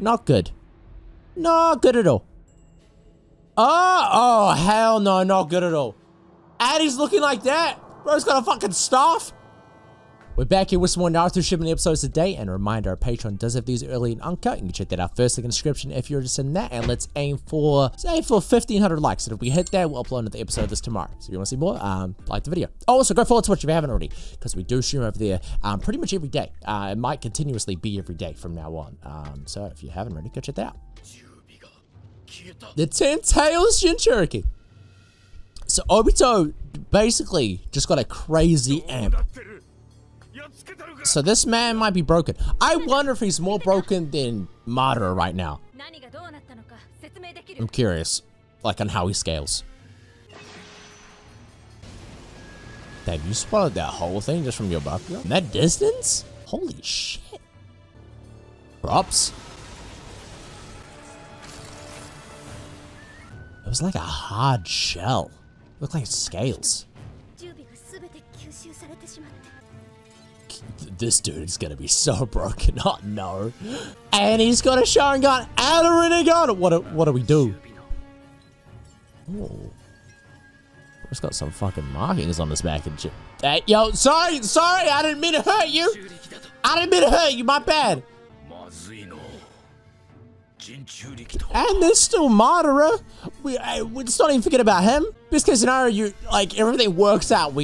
Not good. Not good at all. Oh, hell no, not good at all. Addy's looking like that. Bro's got a fucking staff. We're back here with some more Naruto Shippuden episodes today, and a reminder, our Patreon does have these early and uncut. You can check that out first in the description if you're interested in that, and let's aim for 1,500 likes, and if we hit that, we'll upload another episode of this tomorrow. So if you want to see more, like the video. Also, go follow Twitch if you haven't already, because we do stream over there pretty much every day. It might continuously be every day from now on. So if you haven't already, go check that out. The 10 Tails Jinchuriki. So Obito basically just got a crazy amp. So this man might be broken. I wonder if he's more broken than Madara right now. I'm curious, like, on how he scales. Damn, you spotted that whole thing just from your Bakugo? And that distance? Holy shit. Props. It was like a hard shell. It looked like scales. This dude is gonna be so broken. Oh no. And he's got a Sharingan and a Rinnegan. What do we do? Oh. It's got some fucking markings on this back and shit. Hey, yo, sorry, I didn't mean to hurt you. My bad. And there's still Madara. We're just not even forget about him. Best case scenario, you like everything works out.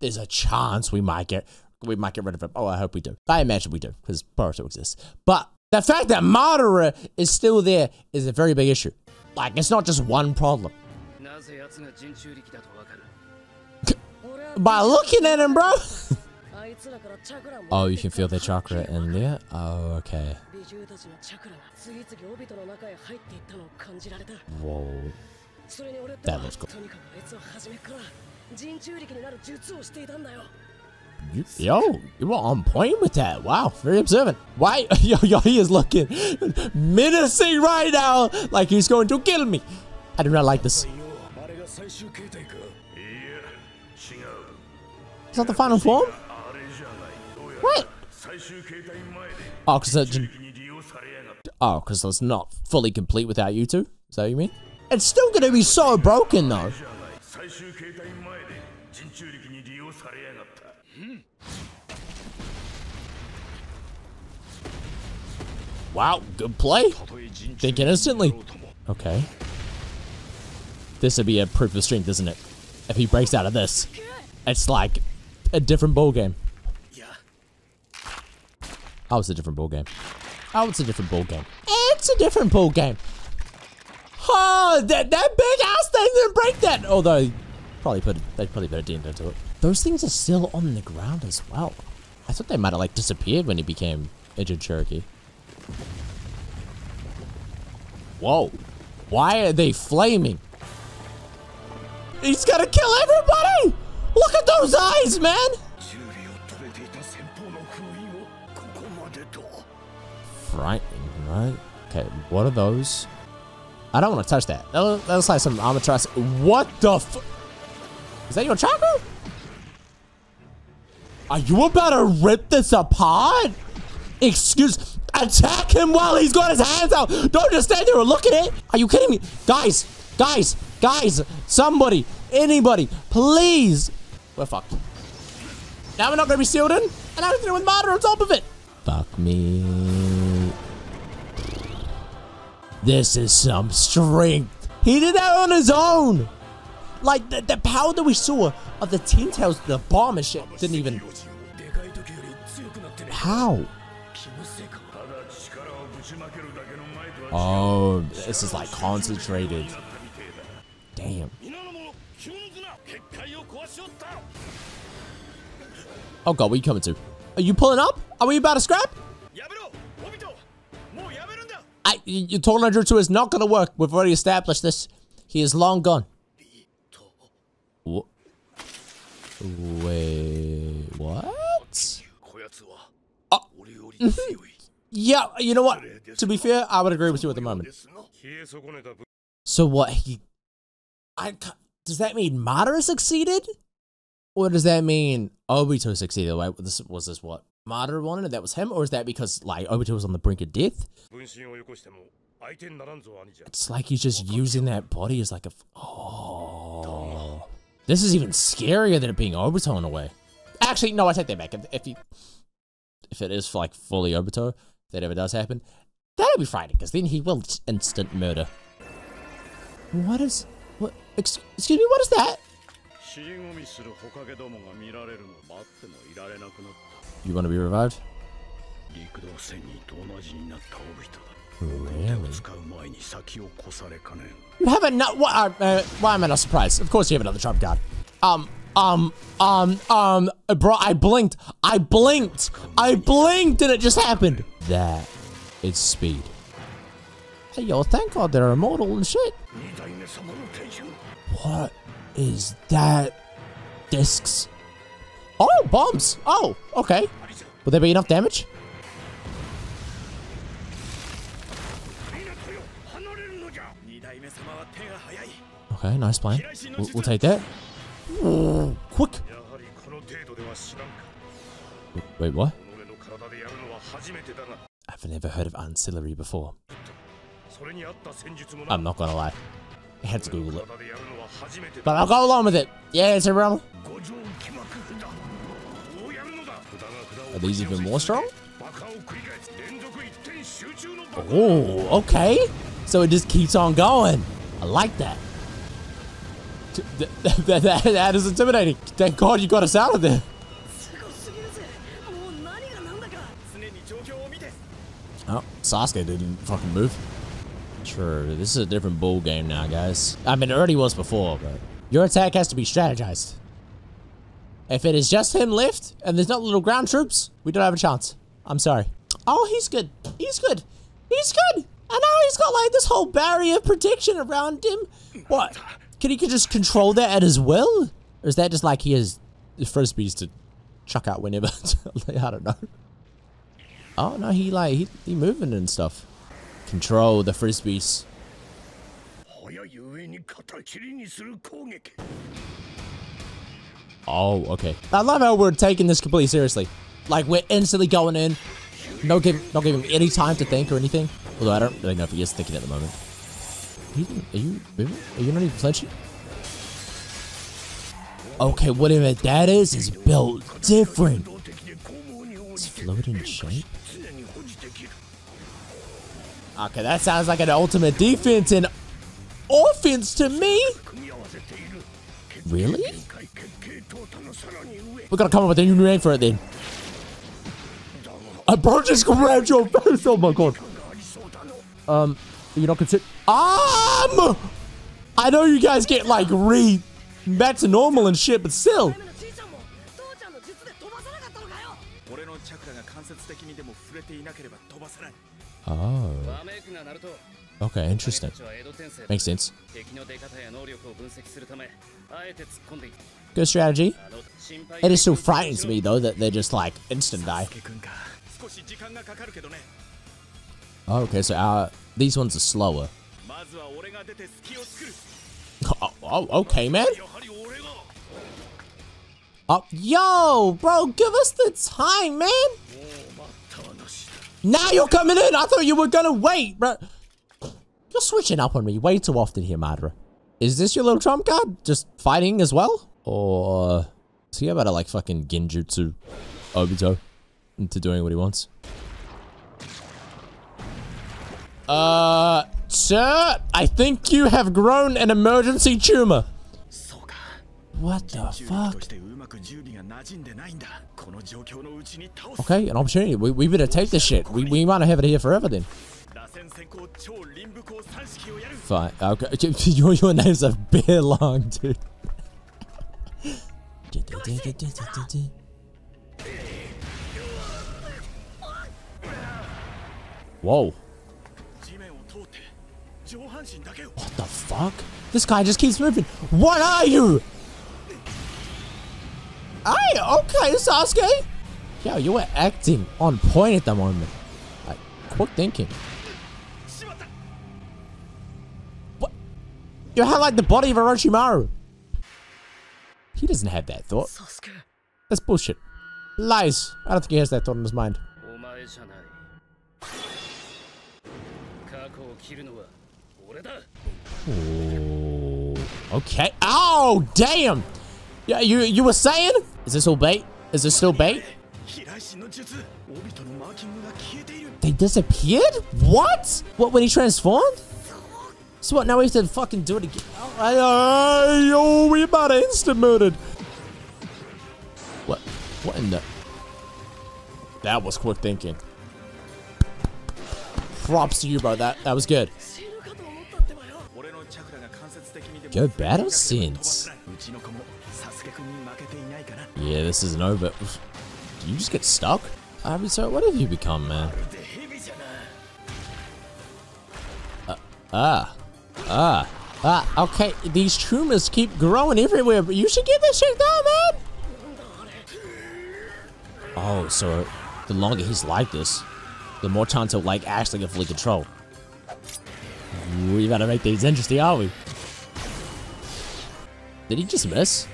There's a chance we might get rid of him. Oh, I hope we do. I imagine we do, because Boruto exists. But the fact that Madara is still there is a very big issue. Like, it's not just one problem. By looking at him, bro. Oh, you can feel their chakra in there? Oh, okay. Whoa. That looks cool. You were on point with that. Wow, very observant. Why? Yo, he is looking menacing right now, like he's going to kill me. I do not like this. Is that the final form? What? Oh, because it's not fully complete without you two? Is that what you mean? It's still going to be so broken, though. Wow, good play. Think instantly. Okay. This would be a proof of strength, isn't it? If he breaks out of this, it's like a different ball game. Oh, it's a different ball game. Oh, it's a different ball game. It's a different ball game. Oh, that big ass thing didn't break that. Although, they probably put a dent into it. Those things are still on the ground as well. I thought they might have like disappeared when he became a Jinchuriki. Whoa. Why are they flaming? He's gonna kill everybody! Look at those eyes, man! Frightening, right? Okay, what are those? I don't want to touch that. That looks like some Amaterasu. What the f- Is that your chakra? Are you about to rip this apart? Excuse- Attack him while he's got his hands out! Don't just stand there and look at it! Are you kidding me? Guys! Somebody! Anybody! Please! We're fucked. Now we're not gonna be sealed in, and now we're with Madara on top of it! Fuck me. This is some strength. He did that on his own! Like, the power that we saw of the 10 Tails, the bomb and shit, didn't even... How? Oh, this is like concentrated. Damn. Oh god, what are you coming to? Are you pulling up? Are we about to scrap? Your total genjutsu is not gonna work. We've already established this. He is long gone. What? Wait, what? Oh. Yeah, you know what? To be fair, I would agree with you at the moment. So what? Does that mean Madara succeeded? Or does that mean Obito succeeded? Wait, was this what? Madara wanted and that was him? Or is that because, like, Obito was on the brink of death? It's like he's just using that body as like a... Oh... This is even scarier than it being Obito in a way. Actually, no, I take that back. If it is, like, fully Obito, if that ever does happen, that'll be frightening, because then he will instant murder. What is... What? Excuse me, what is that? You want to be revived? Really? You have another... Why am I not surprised? Of course you have another trump card. Bro, I blinked and it just happened. That is speed. Hey, yo, thank God they're immortal and shit. What is that? Discs. Oh, bombs. Oh, okay. Will there be enough damage? Okay, nice plan. We'll take that. Ooh, quick! Wait, what? I've never heard of ancillary before. I'm not gonna lie. I had to Google it. But I'll go along with it. Yeah, it's a realm. Are these even more strong? Oh, okay. So it just keeps on going. I like that. That is intimidating. Thank God you got us out of there. Oh, Sasuke didn't fucking move. True, this is a different ball game now, guys. I mean, it already was before, but... Your attack has to be strategized. If it is just him left, and there's not little ground troops, we don't have a chance. I'm sorry. Oh, he's good. He's good. He's good! And now he's got, like, this whole barrier of protection around him. What? Can he just control that at his will? Or is that just like he has frisbees to chuck out whenever? I don't know. Oh, no, he like, he moving and stuff. Control the frisbees. Oh, okay. I love how we're taking this completely seriously. Like, we're instantly going in. Not giving him any time to think or anything. Although I don't really know if he is thinking at the moment. Are you moving? Are you not even flinching? Okay, whatever that is built different. It's fluid in shape. Okay, that sounds like an ultimate defense and offense to me. Really? We're gonna come up with a new name for it then. Bro just grabbed your face. Oh my God. You're not considered. I know you guys get like back to normal and shit, but still. Oh. Okay, interesting. Makes sense. Good strategy. It is still frightens me though that they're just like instant die. Oh, okay, so these ones are slower. Oh, okay, man. Oh, yo, bro, give us the time, man. Now you're coming in. I thought you were gonna wait, bro. You're switching up on me way too often here, Madara. Is this your little trump card? Just fighting as well? Or is he about to like fucking genjutsu Obito into doing what he wants? Sir, I think you have grown an emergency tumor. What the fuck? Okay, an opportunity. We better take this shit. We might have it here forever then. Fine. Okay. Your names are bare long, dude. Whoa. What the fuck? This guy just keeps moving. What are you? Hey, okay, Sasuke. Yo, you were acting on point at the moment. Like, quick thinking. What? You have like the body of Orochimaru. He doesn't have that thought. That's bullshit. Lies! I don't think he has that thought in his mind. Ooh, okay. Oh, damn! Yeah, you were saying? Is this all bait? Is this still bait? They disappeared? What? What, when he transformed? So what, now we have to fucking do it again? Oh, we about to instant murdered. What in the... That was quick thinking. Props to you, bro. That was good. Good battle sense. Yeah, this isn't over. Do you just get stuck? I mean, so what have you become, man? Okay, these tumors keep growing everywhere, but you should get this shit down, man! Oh, so the longer he's like this, the more chance he'll, like, actually get fully control. We gotta make things interesting, are we? Did he just miss?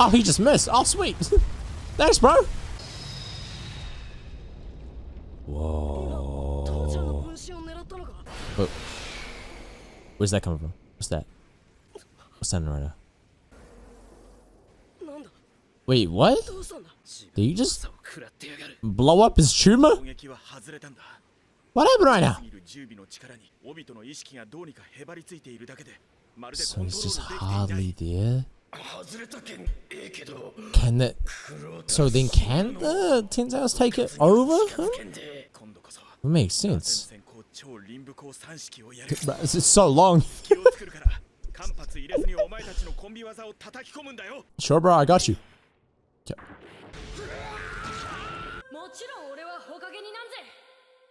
Oh, he just missed. Oh, sweet. Thanks, bro. Whoa. Whoa. Where's that coming from? What's that? What's that right now? Wait, what? Did you just blow up his tumor? What happened right now? So he's just hardly there. Can that? So then, can the Tensou's take it over? Huh? That makes sense. It's so long. Sure, bro, I got you. Okay.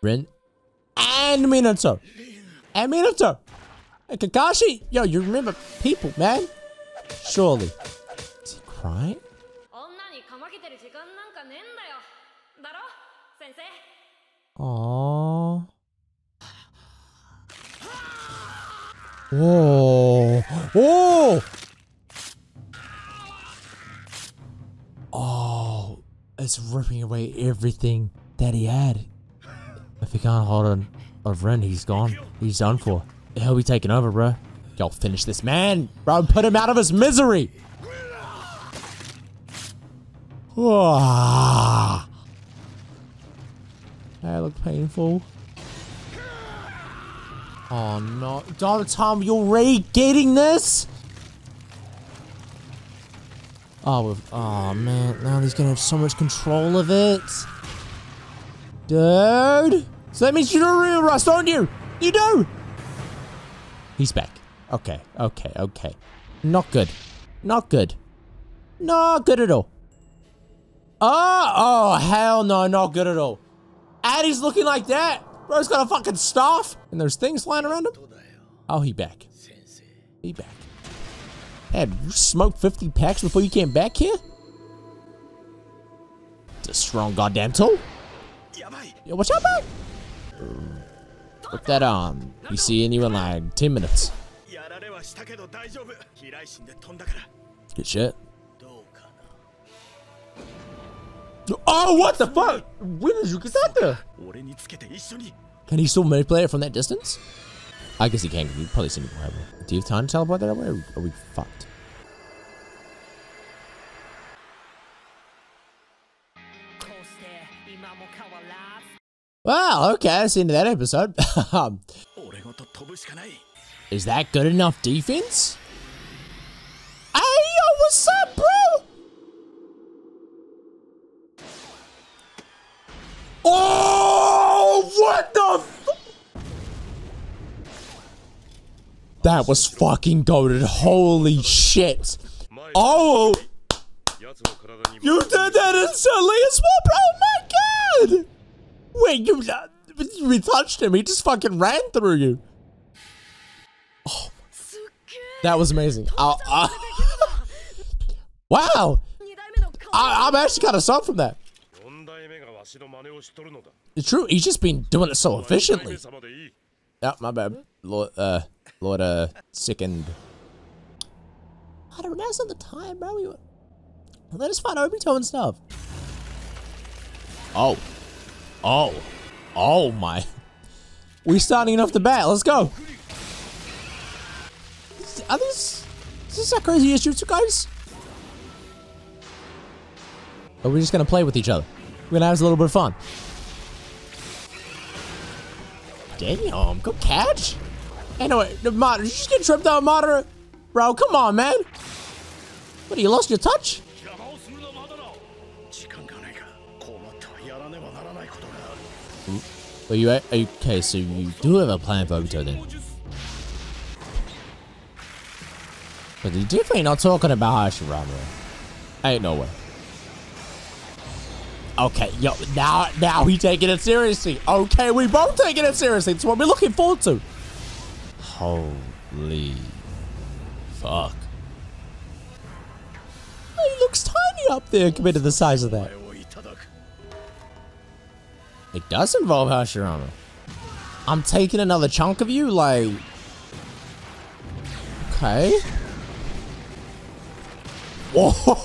Rin and Minato. Hey, Kakashi! Yo, you remember people, man? Surely. Is he crying? Aww. Whoa. Whoa! Oh, it's ripping away everything that he had. If he can't hold on of Rin, he's gone. He's done for. He'll be taking over, bro. Y'all finish this man, bro. Put him out of his misery. Whoa. That looked painful. Oh no, Donatom, you're already getting this. Oh man, now he's gonna have so much control of it, dude. So that means you do real rust, don't you? You do. He's back. Okay, okay. Not good. Not good at all. Oh, hell no, not good at all. And he's looking like that. Bro's got a fucking staff. And there's things flying around him. Oh, he back. He back. Hey, did you smoke 50 packs before you came back here? It's a strong goddamn tool. Yo, watch out, man. Put that on. We see you in like 10 minutes. Good shit. Oh, what the fuck? Where did you get that there? Can he still manipulate it from that distance? I guess he can. We've probably seen it forever. Do you have time to teleport that way? Or are we fucked? Wow, okay, that's the end of that episode. Is that good enough defense? Hey, yo, what's up, bro? Oh, what the f— That was fucking goated, holy shit. Oh! You did that instantly as well, bro, oh my god! Wait, you touched him. He just fucking ran through you. Oh, that was amazing. Wow. I'm actually kind of soft from that. It's true. He's just been doing it so efficiently. Oh, my bad. Lord, second. I don't know. Now's not the time, bro. Let us find Obito and stuff. Oh. Oh. Oh my. We're starting off the bat. Let's go. Are these... Is this our craziest jutsu, guys? Or are we just gonna play with each other? We're gonna have a little bit of fun. Damn, good catch. Anyway, the Madara, you just get tripped out, Madara. Bro, come on, man. What, you lost your touch? Are you okay? So you do have a plan for Obito then? But you're definitely not talking about Hashirama. Ain't no way. Okay, yo, now he taking it seriously. Okay, we both taking it seriously. It's what we're looking forward to. Holy fuck. He looks tiny up there compared to the size of that. It does involve Hashirama. I'm taking another chunk of you, like... Okay. Whoa!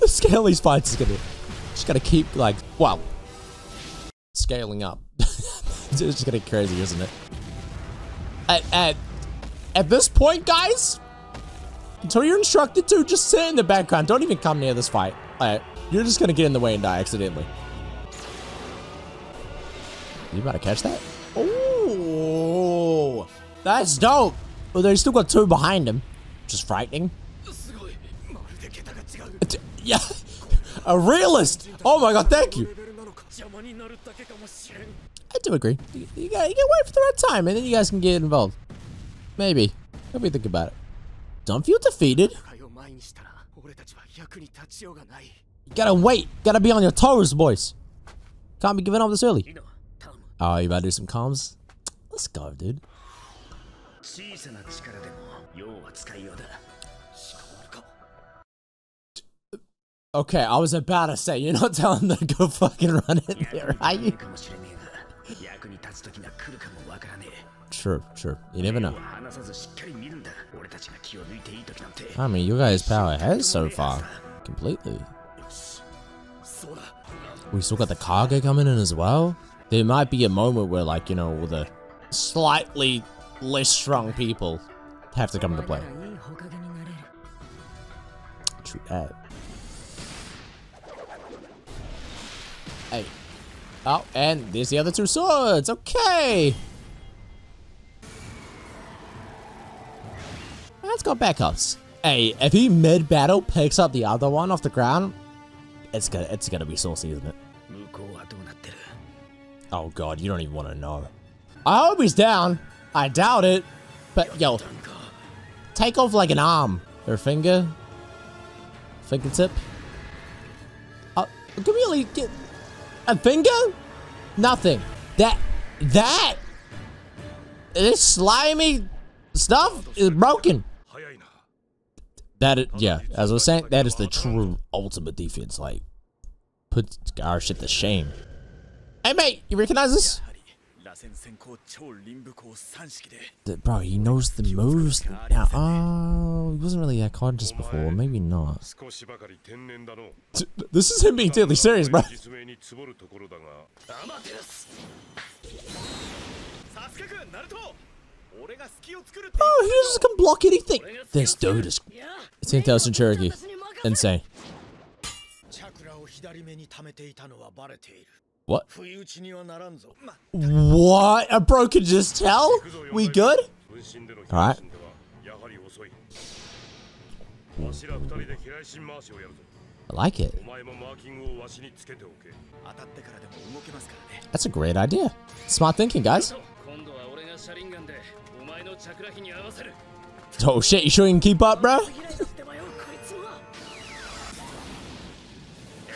The scale of these fights is gonna... Just gotta keep, like... Wow. Scaling up. It's just gonna get crazy, isn't it? At this point, guys... Until you're instructed to, just sit in the background. Don't even come near this fight. Like, you're just gonna get in the way and die accidentally. You about to catch that? Oh, that's dope. But well, they still got two behind him, which is frightening. Yeah, a realist. Oh my god, thank you. I do agree. You gotta wait for the right time, and then you guys can get involved. Maybe. Let me think about it. Don't feel defeated. You gotta wait. Gotta be on your toes, boys. Can't be giving up this early. Oh, you about to do some comms? Let's go, dude. Okay, I was about to say, you're not telling them to go fucking run in there, are you? True, true. You never know. I mean, you guys' power has so far. Completely. We still got the cargo coming in as well. There might be a moment where, like, you know, all the slightly less strong people have to come into play. True that. Hey. Oh, and there's the other two swords. Okay. Let's go backups. Hey, if he mid-battle picks up the other one off the ground, it's gonna be saucy, isn't it? Oh god, you don't even want to know. I hope he's down. I doubt it. But yo, take off like an arm. Or finger. Fingertip. Oh, can we only get a finger? Nothing. That this slimy stuff is broken. That is, yeah, as I was saying, that is the true ultimate defense. Like, put our shit to shame. Hey mate, you recognize this? Bro, he knows the moves now. Oh, he wasn't really that conscious before. Maybe not. This is him being deadly serious, bro. Oh, he just can block anything. This dude is... It's Jinchuriki. Insane. What? What? A bro could just tell? We good? Alright. I like it. That's a great idea. Smart thinking, guys. Oh shit, you sure you can keep up, bro?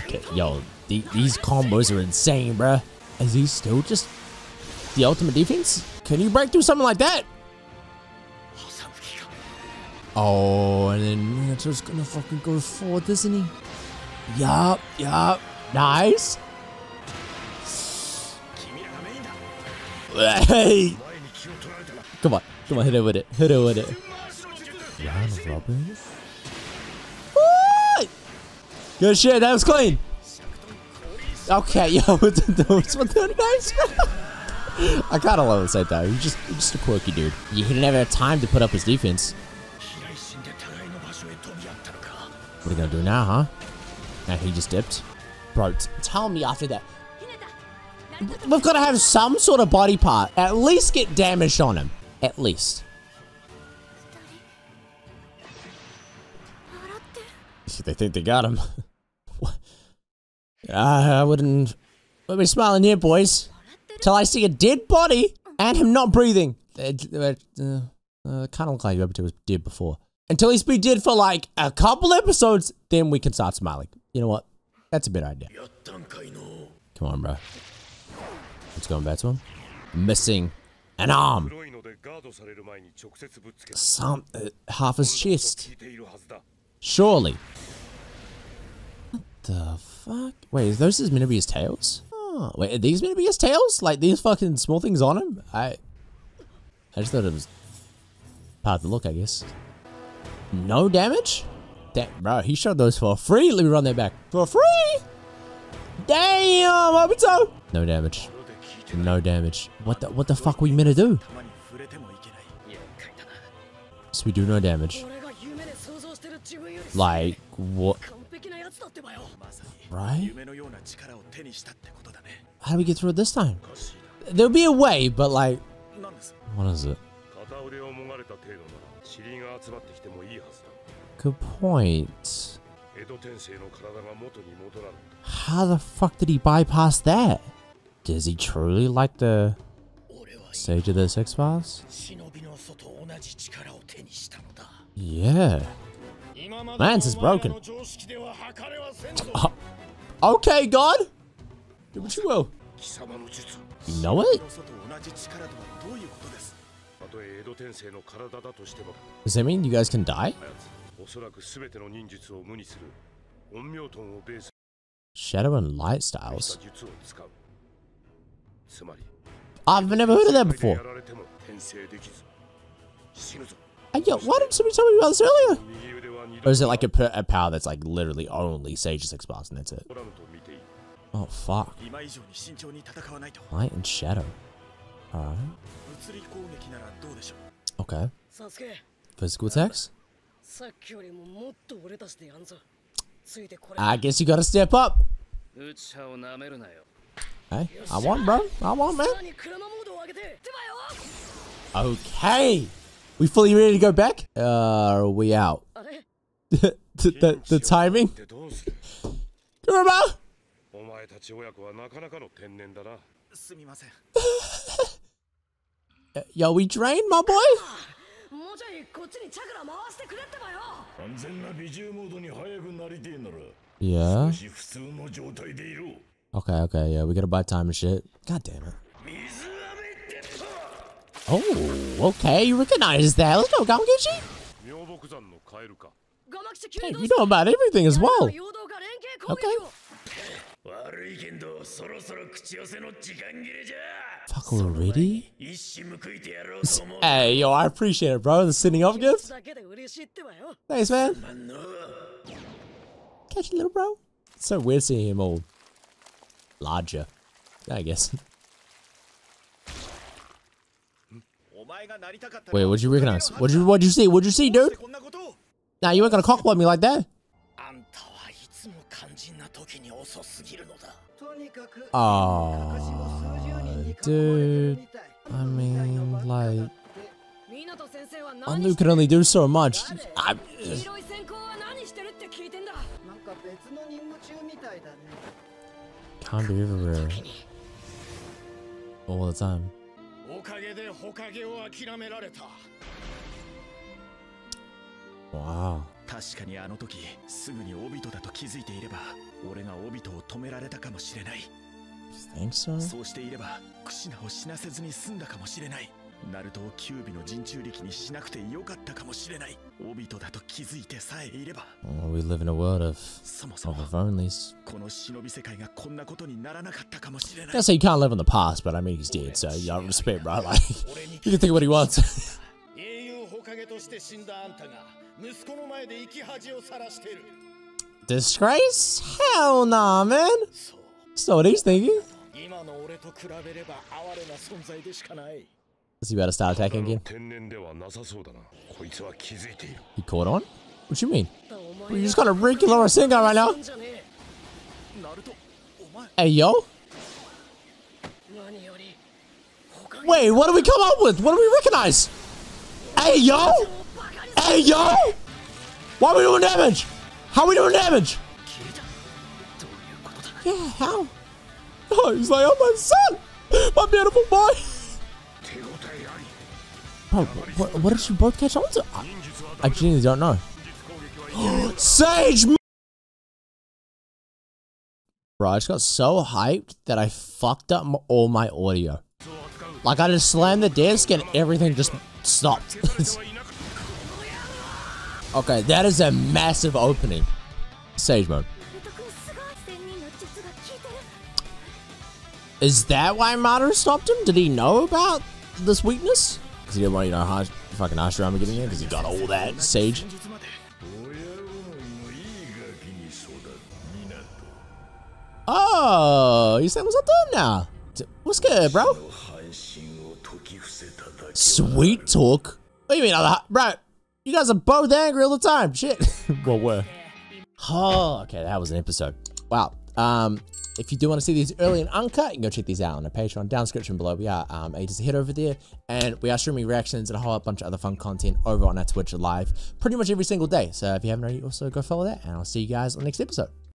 Okay, yo. These combos are insane, bruh. Is he still just the ultimate defense? Can you break through something like that? Oh, and then Minato's gonna fucking go forward, isn't he? Yup, yup. Nice. Hey. Come on. Come on, hit it with it. Hit it with it. Round robin. Good shit, that was clean. Okay, yo, those were nice. I kind of love this side guy. He's just a quirky dude. He didn't have time to put up his defense. What are we gonna do now, huh? Now he just dipped. Bro, tell me after that. We've got to have some sort of body part. At least get damage on him. At least. They think they got him. I wouldn't be smiling here, boys. Till I see a dead body and him not breathing. Kind of look like Obito was dead before. Until he's been dead for like a couple episodes, then we can start smiling. You know what? That's a better idea. Come on, bro. What's going back to him? Missing an arm. Some half his chest. Surely. What the fuck? Wait, is those meant to be his tails? Oh, wait, are these meant to be his tails? Like these fucking small things on him? I just thought it was part of the look, I guess. No damage? Damn, bro, he showed those for free. Let me run that back. For free? Damn, Obito! No damage. No damage. What the fuck we meant to do? So we do no damage. Like, what? Right? How do we get through it this time? There'll be a way, but like... What is it? Good point. How the fuck did he bypass that? Does he truly like the Sage of the Six Paths? Yeah. Lance is broken. Oh. Okay, God. Do what you will. You know it? Does that mean you guys can die? Shadow and light styles. I've never heard of that before. Yo, why didn't somebody tell me about this earlier? Or is it like a power that's like literally only Sage of Six Paths and that's it? Oh, fuck. Light and shadow. Alright. Okay. Physical attacks? I guess you gotta step up. Hey, I want, bro. I want, man. Okay. We fully ready to go back? Are we out? the timing? Kurama! Yo, we drained, my boy? Yeah. Okay, yeah, we gotta buy time and shit. God damn it. Oh, okay, you recognize that. Let's go, Gamakichi. Hey, you know about everything as well. Okay. Fuck, already? Hey, yo, I appreciate it, bro. The sending off gift. Thanks, man. Catch you, little bro. It's so weird seeing him all larger, I guess. Wait, what'd you recognize? What'd you see? What'd you see, dude? Nah, you ain't gonna cockblock me like that. Oh, dude. I mean, like, Anu can only do so much. Can't be everywhere all the time. Wow. Think so? Oh, we live in a world of onlys. Gotta say you can't live in the past, but I mean he's dead, so yeah, I respect, bro. Like, you can think of what he wants. Disgrace? Hell nah, man. So what he's thinking. Is he about to start attacking again? He caught on? What do you mean? We just got a regular Rasengan right now. Hey, yo. Wait, what do we come up with? What do we recognize? Hey, yo. Hey, yo. Why are we doing damage? How are we doing damage? Yeah, how? Oh, he's like, oh, my son. My beautiful boy. Bro, what did you both catch on to? I genuinely don't know. Sage! Bro, I just got so hyped that I fucked up all my audio. Like, I just slammed the desk and everything just stopped. Okay, that is a massive opening. Sage mode. Is that why Madara stopped him? Did he know about this weakness? Because he didn't want, you know, fucking Hashirama getting in because he got all that Sage. Oh, you said what's up there now? What's good, bro? Sweet talk? What do you mean, bro? You guys are both angry all the time. Shit. Well, we're. Oh, okay, that was an episode. Wow. If you do want to see these early and uncut, you can go check these out on our Patreon down description below. We are ages ahead over there, and we are streaming reactions and a whole bunch of other fun content over on our Twitch live pretty much every single day. So if you haven't already, also go follow that, and I'll see you guys on the next episode.